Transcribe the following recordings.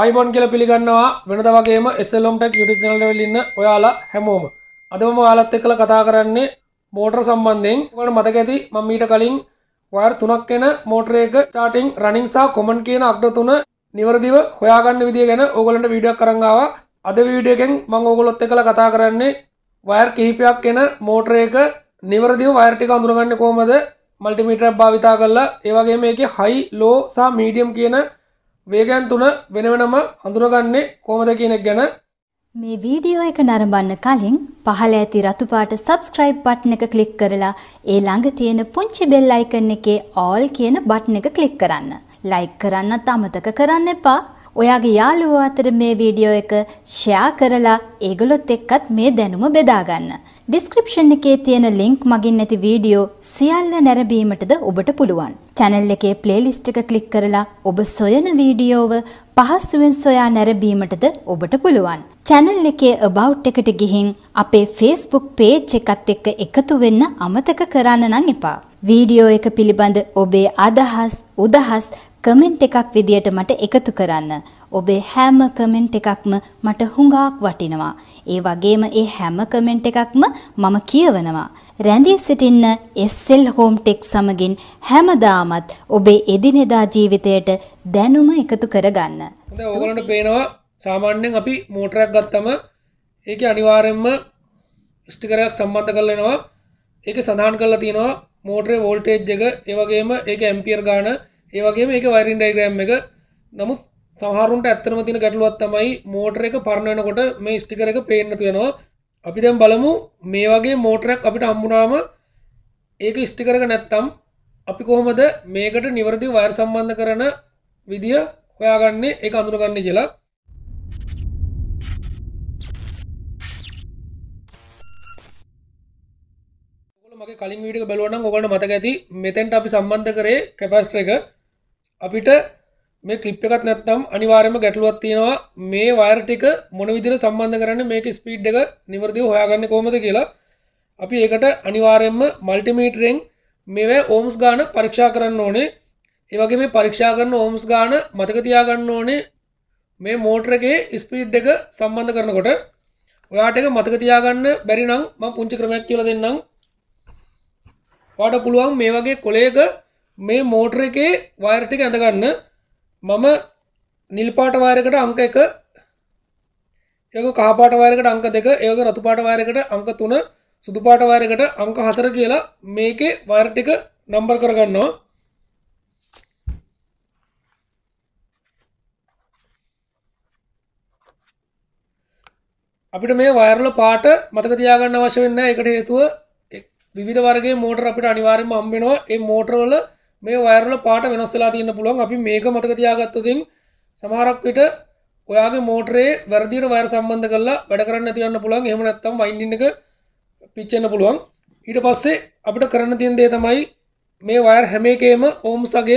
ආයිබෝන් කියලා පිළිගන්නවා වෙනද වගේම SL Home Tec YouTube channel එකේ ඉන්න ඔයාලා හැමෝම අද මම ඔයාලත් එක්කලා කතා කරන්නේ මෝටර සම්බන්ධයෙන්. ඔයාලට මතක ඇති මම ඊට කලින් වයර් 3ක් වෙන මෝටර එක ස්ටාර්ටින් රනින් සහ කොමන් කියන අග්‍ර තුන නිවර්දිව හොයාගන්න විදිය ගැන ඕගොල්ලන්ට වීඩියෝ එකක් කරන් ආවා. අද වීඩියෝ එකෙන් මම ඕගොල්ලොත් එක්කලා කතා කරන්නේ වයර් කිහිපයක් වෙන මෝටර එක නිවර්දිව වයර් ටික අඳුරගන්නේ කොහමද මල්ටිමීටරයක් භාවිතා කරලා, ඒ වගේම මේකේ හයි ලෝ සහ මීඩියම් කියන වේගයන් තුන වෙන වෙනම හඳුනගන්නේ කොහොමද කියන එක ගැන මේ වීඩියෝ එක නරඹන්න කලින් පහළ ඇති රතු පාට subscribe බටන් එක ක්ලික් කරලා ඒ ළඟ තියෙන පුංචි bell icon එකේ all කියන බටන් එක ක්ලික් කරන්න. ලයික් කරන්නත් අමතක කරන්න එපා. ඔයාගේ යාළුවෝ අතර මේ වීඩියෝ එක share කරලා ඒගොල්ලොත් එක්කත් මේ දැනුම බෙදා ගන්න. description එකේ තියෙන link මගින් නැති වීඩියෝ සියල්ල නැරඹීමටද ඔබට පුළුවන්. channel එකේ playlist එක click කරලා ඔබ සොයන වීඩියෝව පහසුවෙන් සොයා නැරඹීමටද ඔබට පුළුවන්. channel එකේ about එකට ගිහින් අපේ Facebook page එකත් එක්ක එකතු වෙන්න අමතක කරන්න නම් එපා. වීඩියෝ එක පිළිබඳ ඔබේ අදහස් උදහස් comment එකක් විදියට මට එකතු කරන්න. ඔබේ හැම කමෙන්ට් එකක්ම මට හුඟක් වටිනවා. ඒ වගේම ඒ හැම කමෙන්ට් එකක්ම මම කියවනවා. රැඳී සිටින්න SL Home Tec සමගින් හැමදාමත් ඔබේ එදිනෙදා ජීවිතයට දැනුම එකතු කරගන්න. හොඳයි, ඔයගොල්ලන්ට පේනවා සාමාන්‍යයෙන් අපි මෝටරයක් ගත්තම ඒකේ අනිවාර්යයෙන්ම ස්ටිකර් එකක් සම්බන්ධ කරලා එනවා. ඒකේ සඳහන් කරලා තියෙනවා මෝටරේ වෝල්ටේජ් එක, ඒ වගේම ඒකේ ඇම්පියර් ගාන, ඒ වගේම ඒකේ වයරින් ඩයග්‍රෑම් එක. නමුත් සමහරුන්ට ඇත්තම තියෙන ගැටලුවක් තමයි මෝටර එක පරණ වෙනකොට මේ ස්ටිකර් එක පේන්න තියෙනවා. අපි දැන් බලමු මේ වගේ මෝටරයක් අපිට හම්බුනාම ඒක ස්ටිකර් එක නැත්තම් අපි කොහොමද මේකට නිවර්දිව වයර් සම්බන්ධ කරන විදිය හොයාගන්නේ, ඒක අඳුනගන්නේ කියලා. ඔයගොල්ලෝ මගේ කලින් වීඩියෝ එක බලුවා නම් ඔයගොල්ලන්ට මතක ඇති මෙතෙන්ට අපි සම්බන්ධ කරේ කැපාසිටර් එක. අපිට මේ ක්ලිප් එකක් නැත්නම් අනිවාර්යයෙන්ම ගැටලුවක් තියෙනවා මේ වයර් ටික මොන විදිහට සම්බන්ධ කරන්නේ මේකේ ස්පීඩ් එක නිවර්දිව හොයාගන්නේ කොහොමද කියලා. අපි ඒකට අනිවාර්යයෙන්ම මල්ටිමීටරෙන් මේවා ඕම්ස් ගාන පරීක්ෂා කරන්න ඕනේ. ඒ වගේ මේ පරීක්ෂා කරන ඕම්ස් ගාන මතක තියාගන්න ඕනේ මේ මෝටර එකේ ස්පීඩ් එක සම්බන්ධ කරනකොට. ඔයාට ඒක මතක තියාගන්න බැරි නම් මම පුංචි ක්‍රමයක් කියලා දෙන්නම්. ඔයාට පුළුවන් මේ වගේ කොලයක මේ මෝටර එකේ වයර් ටික ඇඳ ගන්න. මම නිල් පාට වයර් එකට අංක 1, ඒක කහ පාට වයර් එකට අංක 2, ඒක රතු පාට වයර් එකට අංක 3, සුදු පාට වයර් එකට අංක 4 කියලා මේකේ වයර් ටික නම්බර් කරගන්නවා. අපිට මේ වයර් වල පාට මතක තියාගන්න අවශ්‍ය වෙන්නේ නැහැ. ඒකට හේතුව විවිධ වර්ගයේ මෝටර අපිට අනිවාර්යයෙන්ම හම්බ වෙනවා. ඒ මෝටර වල මේ වයර් වල පාට වෙනස් වෙලා තියෙන්න පුළුවන්. අපි මේක මතක තියාගත්තොත් සමහරක් විට ඔයාගේ මෝටරේ වැරදියට වයර් සම්බන්ධ කරලා වැඩ කරන්න නැති වෙන්න පුළුවන්. එහෙම නැත්නම් වයින්ඩින් එක පිච් වෙන්න පුළුවන්. ඊට පස්සේ අපිට කරන්න තියෙන දේ තමයි මේ වයර් හැම එකේම ඕම්ස් අගය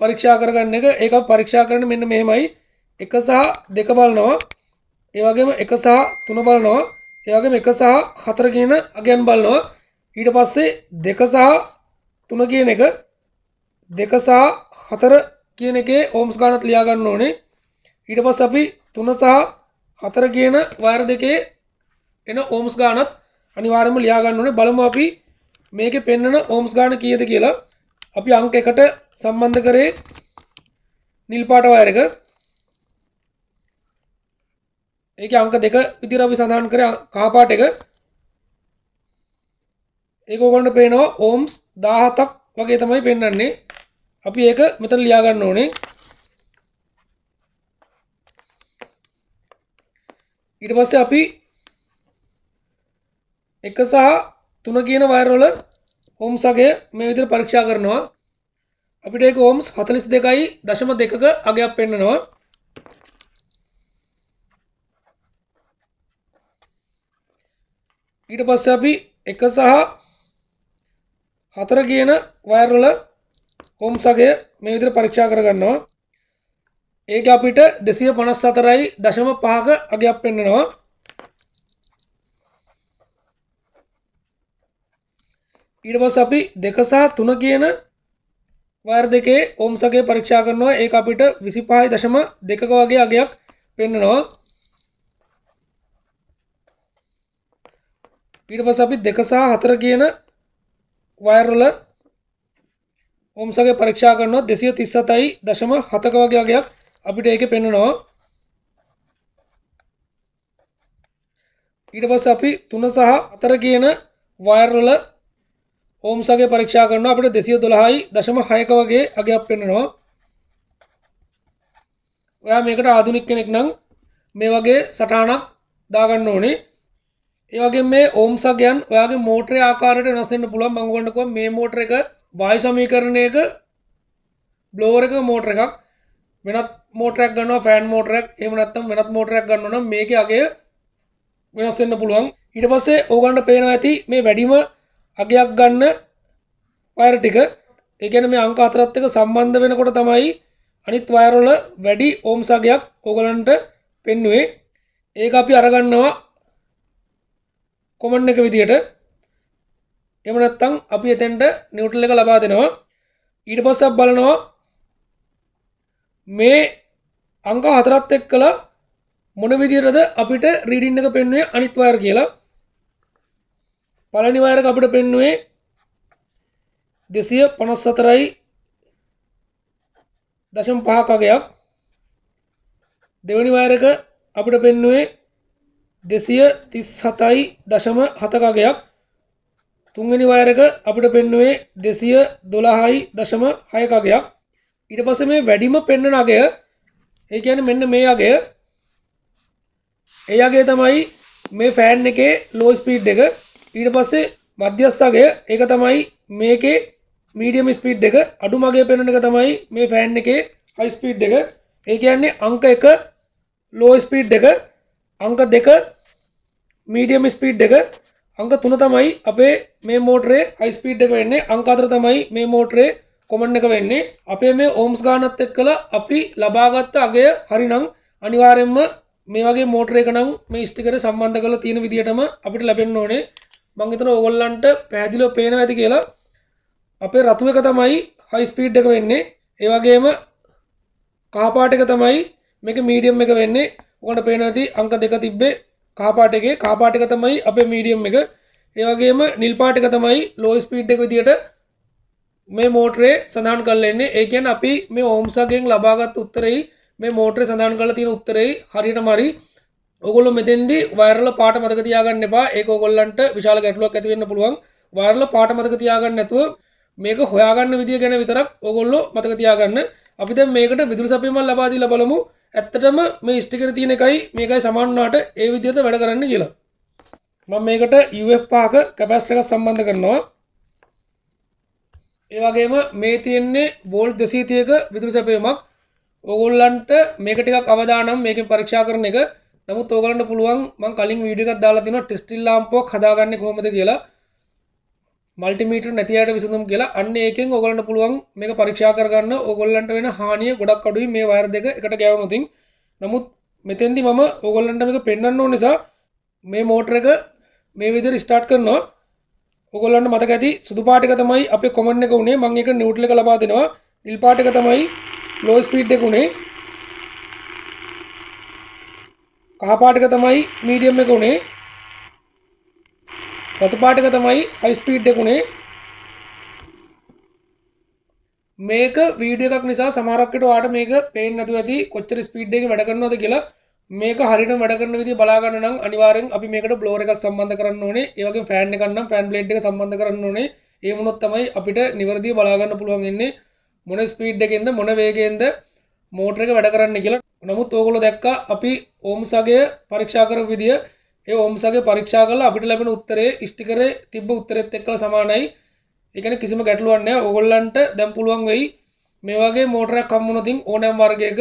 පරීක්ෂා කරගන්න එක. ඒක පරීක්ෂා කරන්නේ මෙන්න මෙහෙමයි. 1 සහ 2 බලනවා. ඒ වගේම 1 සහ 3 බලනවා. ඒ වගේම 1 සහ 4 කියන අගයන් බලනවා. ඊට පස්සේ 2 සහ 3 කියන එක 2 සහ 4 කියන එකේ ඕම්ස් ගානත් ලියා ගන්න ඕනේ. ඊට පස්සේ අපි 3 සහ 4 කියන වයර් දෙකේ එන ඕම්ස් ගානත් අනිවාර්යයෙන්ම ලියා ගන්න ඕනේ. බලමු අපි මේකේ පෙන්වන ඕම්ස් ගාන කීයද කියලා. අපි අංක 1ට සම්බන්ධ කරේ නිල් පාට වයර් එක. ඒකේ අංක 2 විදිහට අපි සඳහන් කරේ කහ පාට එක. ඒක ඔයගොල්ලන්ට පේනවා ඕම්ස් 17ක් වගේ තමයි පෙන්වන්නේ. අපි ඒක මෙතන ලියා ගන්න ඕනේ. ඊට පස්සේ අපි 1 සහ 3 කියන වයර් වල ඕම්ස් අගය මේ විදිහට පරීක්ෂා කරනවා. අපිට ඒක ඕම්ස් 42.2ක අගයක් පෙන්වනවා. ඊට පස්සේ අපි 1 සහ 4 කියන වයර් වල ඕම්ස් අගය මේ විදිහට පරීක්ෂා කරගන්නවා. ඒක අපිට 254.5ක අගයක් පෙන්වනවා. ඊට පස්සේ අපි 2 සහ 3 කියන वारदेके ओम सगे परीक्षा करना एक अपीट 25.2 वगे आगे पेन ඊට පස්සේ අපි 2 සහ 4 කියන වයර් වල ohms එකේ පරීක්ෂා කරනවා 237.7ක වගේ අගයක් අපිට ඒකේ පෙන්වනවා. ඊට පස්සේ අපි 3 සහ 4 කියන වයර් වල ohms එකේ පරීක්ෂා කරනවා අපිට 212.6ක වගේ අගයක් පෙන්වනවා. ඔයා මේකට ආධුනික කෙනෙක් නම් මේ වගේ සටහනක් දාගන්න ඕනේ. ඒ වගේම මේ ඕම්ස් ගයන් ඔයාගේ මෝටරේ ආකාරයට වෙනස් වෙන්න පුළුවන්. මම ඔයගොල්ලන්ට කිව්වා මේ මෝටර එක වායු සමීකරණයක බ්ලෝවර් එක මෝටර එකක්. වෙනත් මෝටරයක් ගන්නවා ෆෑන් මෝටරයක්. එහෙම නැත්නම් වෙනත් මෝටරයක් ගන්නවා නම් මේකේ අගය වෙනස් වෙන්න පුළුවන්. ඊට පස්සේ ඕගොල්ලන්ට පේනවා ඇති මේ වැඩිම අගයක් ගන්න වයර් ටික. ඒ කියන්නේ මේ අංක 4ත් එක්ක සම්බන්ධ වෙනකොට තමයි අනිත් වයර් වල වැඩි ඕම්ස් ගයක් ඕගොල්ලන්ට පෙන්වුවේ. ඒක අපි අරගන්නවා කොමන් එක විදියට. එහෙම නැත්නම් අපි එතෙන්ට නිව්ට්‍රල් එක ලබා දෙනවා. ඊට පස්සේ අපි බලනවා මේ අංක 4ත් එක්කලා මොන විදියටද අපිට රීඩින් එක පෙන්වන්නේ අනිත් වයර් කියලා. පළවෙනි වයර් එක අපිට පෙන්වන්නේ 254.5ක වගේක්. දෙවෙනි වයර් එක අපිට පෙන්වන්නේ 237.7ක අගයක්. තුන්වෙනි වයර් එක අපිට පෙන්වුවේ 212.6ක අගයක්. ඊට පස්සේ මේ වැඩිම පෙන්වන අගය ඒ කියන්නේ මෙන්න මේ අගය. ඒ අගය තමයි මේ ෆෑන් එකේ ලෝ ස්පීඩ් එක. ඊට පස්සේ මධ්‍යස්ථ අගය ඒක තමයි මේකේ මීඩියම් ස්පීඩ් එක. අඩුම අගය පෙන්වන එක තමයි මේ ෆෑන් එකේ හයි ස්පීඩ් එක. ඒ කියන්නේ අංක 1 ලෝ ස්පීඩ් එක, අංක 2 मीडियम स्पीड එක, अंक 3 තමයි අපේ මේ මෝටරේ හයි ස්පීඩ් එක වෙන්නේ, අංක 4 තමයි මේ මෝටරේ කොමන් එක වෙන්නේ. අපේ මේ ඕම්ස් ගානත් එක්කලා අපි ලබාගත් අගය හරිනම් අනිවාර්යයෙන්ම මේ වගේ මෝටර එක නම් මේ ස්ටිකරේ සම්බන්ධ කරලා තියෙන විදියටම අපිට ලැබෙන්න ඕනේ. මම හිතන ඕගොල්ලන්ට පැහැදිලිව පේනවා ඇති කියලා. අපේ රතු එක තමයි හයි ස්පීඩ් එක වෙන්නේ. ඒ වගේම කහ පාට එක තමයි මේක මීඩියම් එක වෙන්නේ. ඔන්න පේනවා ඇති අංක 2 තිබ්බේ කහ පාට එක තමයි අපේ මීඩියම් එක. ඒ වගේම නිල් පාට එක තමයි ලෝ ස්පීඩ් එක විදියට මේ මෝටරේ සඳහන් කරලා ඉන්නේ. ඒ කියන්නේ අපි මේ ඕම්ස් එකෙන් ලබාගත් උත්තරේ මේ මෝටරේ සඳහන් කරලා තියෙන උත්තරේ හරියටම හරි. ඔයගොල්ලෝ මෙතෙන්දී වයර්ල පාට මතක තියාගන්න එපා. ඒක ඔයගොල්ලන්ට විශාල ගැටලුවක් ඇති වෙන්න පුළුවන්. වයර්ල පාට මතක තියාගන්න නැතුව මේක හොයාගන්න විදිය ගැන විතරක් ඔයගොල්ලෝ මතක තියාගන්න. අපි දැන් මේකට විදුලි සපයමක් ලබා දීලා බලමු. ඇත්තටම මේ ස්ටිකරේ තියෙන එකයි මේකයි සමාන වුණාට ඒ විදිහට වැඩ කරන්න කියලා. මම මේකට UF 5ක කැපැසිටර් එකක් සම්බන්ධ කරනවා. ඒ වගේම මේ තියෙන්නේ වෝල්ට් 230ක විදුලි සැපයීමක්. ඕගොල්ලන්ට මේක ටිකක් අවදානම් මේකෙන් පරීක්ෂා කරන එක. නමුත් ඕගොල්ලන්ට පුළුවන් මම කලින් වීඩියෝ එකක් දාලා තිනවා ටෙස්ටිල් ලාම්පුවක් හදාගන්නේ කොහොමද කියලා. මල්ටිමීටර් නැති අයට විසඳුම් කියලා. අන්න ඒකෙන් ඔයගොල්ලන්ට පුළුවන් මේක පරීක්ෂා කරගන්න. ඔයගොල්ලන්ට වෙන හානිය ගොඩක් අඩුයි මේ වයර් දෙක එකට ගෑවුනොත්. නමුත් මෙතෙන්දි මම ඔයගොල්ලන්ට මේක පෙන්වන්න ඕන නිසා මේ මෝටර එක මේ විදිහට ස්ටාර්ට් කරනවා. ඔයගොල්ලන්ට මතක ඇති සුදු පාට එක තමයි අපේ කොමන් එක උනේ. මම ඒක නිව්ට්‍රල් එක ලබා දෙනවා. නිල් පාට එක තමයි ලෝ ස්පීඩ් එක උනේ. කහ පාට එක තමයි මීඩියම් එක උනේ. රතු පාට එක තමයි හයි ස්පීඩ් එක උනේ. මේක වීඩියෝ එකක් නිසා සමහරක් විට ඔයාලට මේක පේන්නේ නැතුව ඇති කොච්චර ස්පීඩ් එකකින් වැඩ කරනවද කියලා. මේක හරියටම වැඩ කරන විදිය බලා ගන්න නම් අනිවාර්යෙන් අපි මේකට බ්ලෝවර් එකක් සම්බන්ධ කරන්න ඕනේ. ඒ වගේම ෆෑන් එකක් නම් ෆෑන් බ්ලේඩ් එක සම්බන්ධ කරන්න ඕනේ. ඒ වුණොත් තමයි අපිට නිවැරදිව බලා ගන්න පුළුවන් වෙන්නේ මොන ස්පීඩ් එකෙන්ද මොන වේගයෙන්ද මෝටර එක වැඩ කරන්නේ කියලා. නමුත් ඕගොල්ලෝ දැක්කා අපි ඕම්ස් අගය පරීක්ෂා කරපු විදිය. ඒ ඕම්ස් අගය පරීක්ෂා කළා අපිට ලැබෙන උත්තරේ ස්ටිකරේ තිබ්බ උත්තරෙත් එක්කලා සමානයි. ඒ කියන්නේ කිසිම ගැටලුවක් නැහැ. ඕගොල්ලන්ට දැන් පුළුවන් වෙයි මේ වගේ මෝටරයක් හම්බුනොත් ඕනෑම වර්ගයක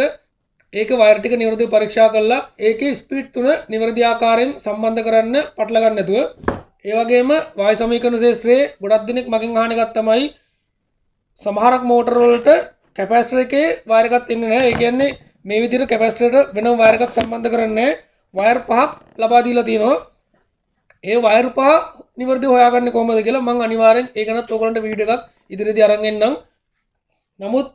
ඒක වයර් ටික නිවැරදිව පරීක්ෂා කළා ඒකේ ස්පීඩ් තුන නිවැරදි ආකාරයෙන් සම්බන්ධ කරන්න පටල ගන්න නැතුව. ඒ වගේම වායු සමීකරණ ශාස්ත්‍රයේ ගොඩක් දෙනෙක් මගෙන් අහන එකක් තමයි සමහරක් මෝටර වලට කැපැසිටර් එකේ වයර් එකක් ඉන්නේ නැහැ. ඒ කියන්නේ මේ විදිහට කැපැසිටරට වෙනම වයර් එකක් සම්බන්ධ කරන්නේ නැහැ. වයර් පහක් ලබා දීලා තිනවා. ඒ වයර් පහ නිවැරදිව හොයාගන්නේ කොහොමද කියලා මම අනිවාර්යෙන් ඒ ගැනත් ඔයගොල්ලන්ට වීඩියෝ එකක් ඉදිරියේදී අරන් එන්නම්. නමුත්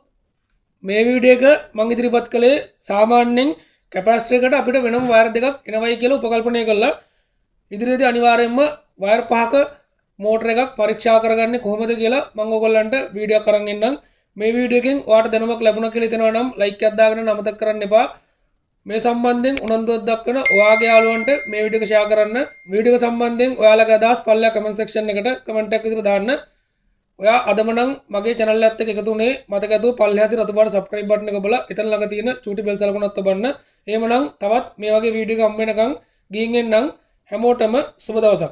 මේ වීඩියෝ එක මම ඉදිරිපත් කළේ සාමාන්‍යයෙන් කැපාසිටර් එකට අපිට වෙනම වයර් දෙකක් එනවයි කියලා උපකල්පනය කළා. ඉදිරියේදී අනිවාර්යයෙන්ම වයර් පහක මෝටර එකක් පරීක්ෂා කරගන්නේ කොහොමද කියලා මම ඔයගොල්ලන්ට වීඩියෝක් අරන් එන්නම්. මේ වීඩියෝ එකෙන් ඔයාලට දැනුමක් ලැබුණා කියලා හිතනවා නම් ලයික් එකක් දාගෙන නමතක කරන්න එපා. මේ සම්බන්ධයෙන් උනන්දුවක් දක්වන ඔයාගේ යාළුවන්ට මේ වීඩියෝ එක ෂෙයා කරන්න. වීඩියෝ එක සම්බන්ධයෙන් ඔයාලගේ අදහස් පල්ලෙහා කමෙන්ට් සෙක්ෂන් එකට කමෙන්ට් එකක් විතර දාන්න. ඔයා අදම නම් මගේ channel එකත් එක්ක එකතු වුණේ මතක ඇතුව පල්ලෙහා තියෙන රතු පාට subscribe button එක බලලා එතන ළඟ තියෙන චූටි bell සලකුණත් ඔබන්න. එහෙමනම් තවත් මේ වගේ වීඩියෝ එක හම්බ වෙනකන් ගිහින් එන්නම්. හැමෝටම සුබ දවසක්.